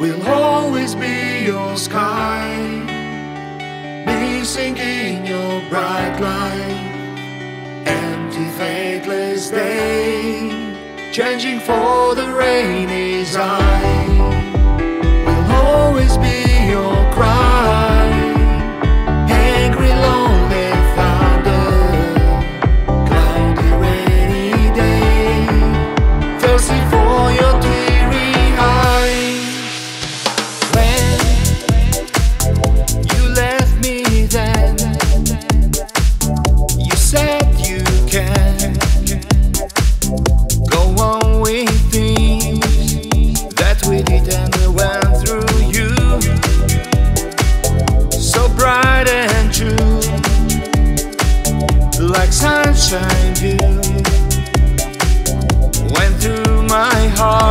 will always be your sky. Me singing your bright light. Empty, faithless day, changing for the rainy's eye. Will always be your cry. Angry, lonely thunder. Cloudy, rainy day, thirsty for your tears. Like sunshine dew went through my heart.